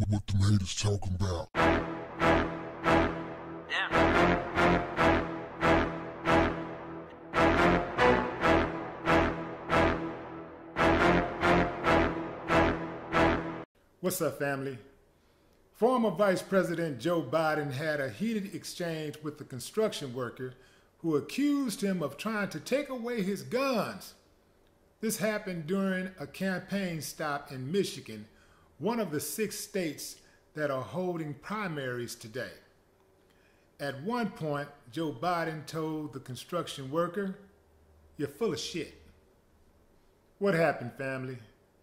with what them haters talking about. Yeah. What's up, family? Former Vice President Joe Biden had a heated exchange with the construction worker who accused him of trying to take away his guns. This happened during a campaign stop in Michigan, one of the 6 states that are holding primaries today. At one point, Joe Biden told the construction worker, "You're full of shit." What happened, family?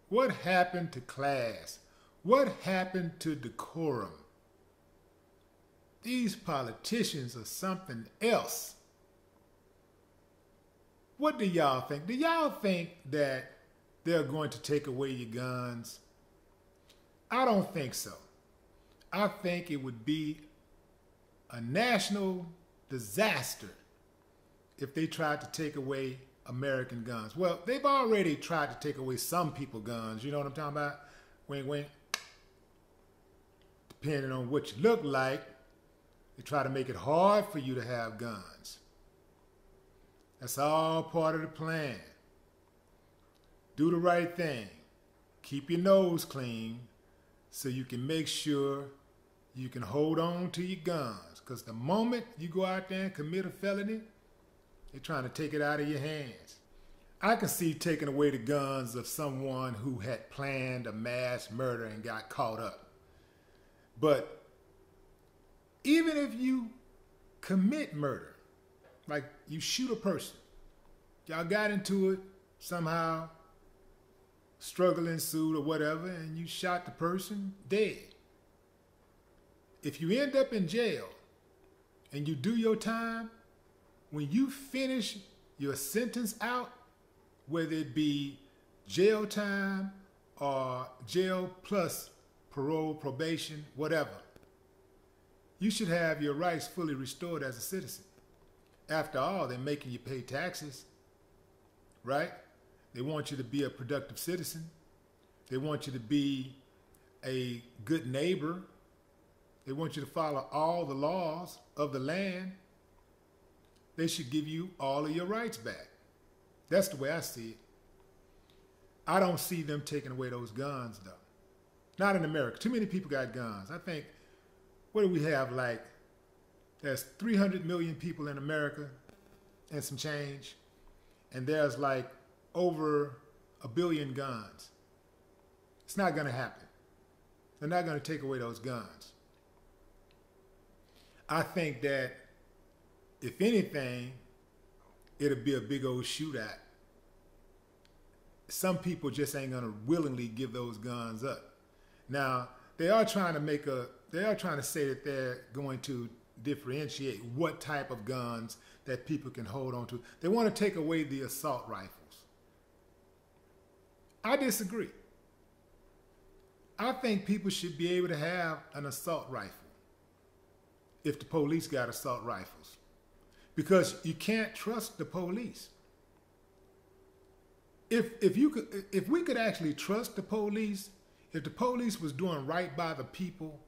What happened to class? What happened to decorum? These politicians are something else. What do y'all think? Do y'all think that they're going to take away your guns? I don't think so. I think it would be a national disaster if they tried to take away American guns. Well, they've already tried to take away some people's guns. You know what I'm talking about? Wink, wink. Depending on what you look like, they try to make it hard for you to have guns. That's all part of the plan. Do the right thing. Keep your nose clean so you can make sure you can hold on to your guns. Because the moment you go out there and commit a felony, they're trying to take it out of your hands. I can see taking away the guns of someone who had planned a mass murder and got caught up. But even if you commit murder, like you shoot a person, y'all got into it somehow, struggle ensued or whatever, and you shot the person dead. If you end up in jail and you do your time, when you finish your sentence out, whether it be jail time or jail plus parole, probation, whatever, you should have your rights fully restored as a citizen. After all, they're making you pay taxes, right? They want you to be a productive citizen. They want you to be a good neighbor. They want you to follow all the laws of the land. They should give you all of your rights back. That's the way I see it. I don't see them taking away those guns, though. Not in America. Too many people got guns. I think, what do we have, like, there's 300 million people in America and some change, and there's like over 1 billion guns. It's not going to happen. They're not going to take away those guns. I think that, if anything, it'll be a big old shootout. Some people just ain't going to willingly give those guns up. Now, they are trying to say that they're going to differentiate what type of guns that people can hold on to. They want to take away the assault rifles. I disagree. I think people should be able to have an assault rifle if the police got assault rifles, because you can't trust the police. If we could actually trust the police, if the police was doing right by the people,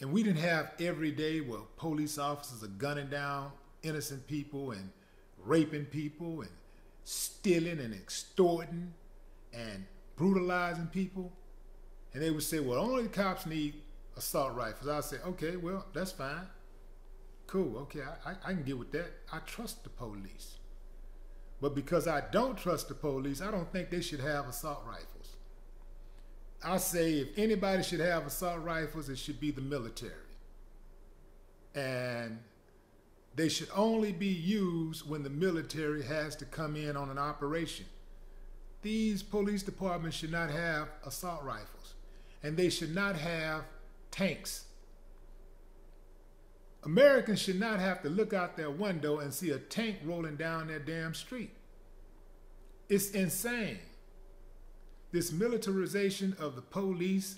and we didn't have every day where police officers are gunning down innocent people and raping people and stealing and extorting and brutalizing people. And they would say, well, only the cops need assault rifles. I'd say, okay, well, that's fine. Cool, okay, I can get with that. I trust the police. But because I don't trust the police, I don't think they should have assault rifles. I say if anybody should have assault rifles, it should be the military. And they should only be used when the military has to come in on an operation. These police departments should not have assault rifles. And they should not have tanks. Americans should not have to look out their window and see a tank rolling down their damn street. It's insane. This militarization of the police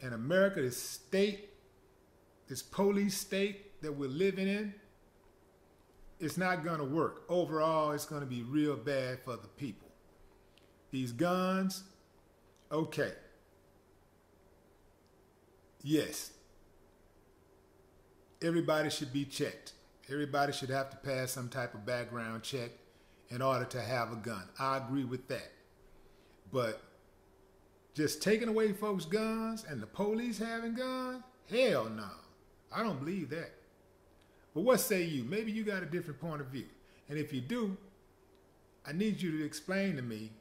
in America, this state, this police state that we're living in, it's not going to work. Overall, it's going to be real bad for the people. These guns, okay. yes, everybody should be checked. Everybody should have to pass some type of background check in order to have a gun. I agree with that. But just taking away folks' guns and the police having guns? Hell no. I don't believe that. But what say you? Maybe you got a different point of view. And if you do, I need you to explain to me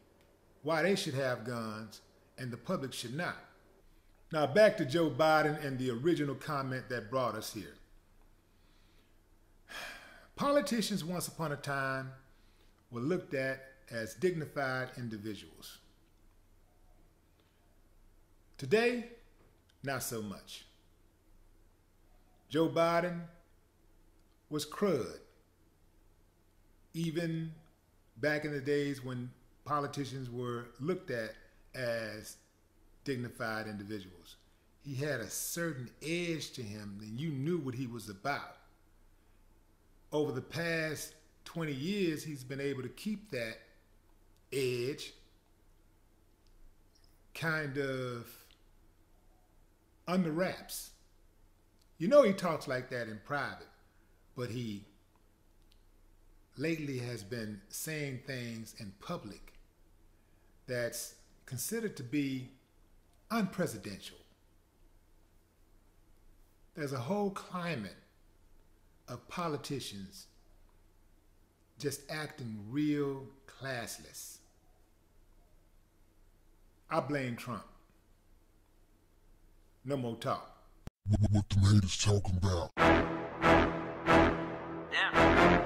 why they should have guns and the public should not. Now back to Joe Biden and the original comment that brought us here. Politicians once upon a time were looked at as dignified individuals. Today, not so much. Joe Biden was crud, even back in the days when politicians were looked at as dignified individuals. He had a certain edge to him, and you knew what he was about. Over the past 20 years, he's been able to keep that edge kind of under wraps. You know he talks like that in private, but he lately has been saying things in public that's considered to be unpresidential. There's a whole climate of politicians just acting real classless. I blame Trump. No more talk. What the haters talking about? Yeah.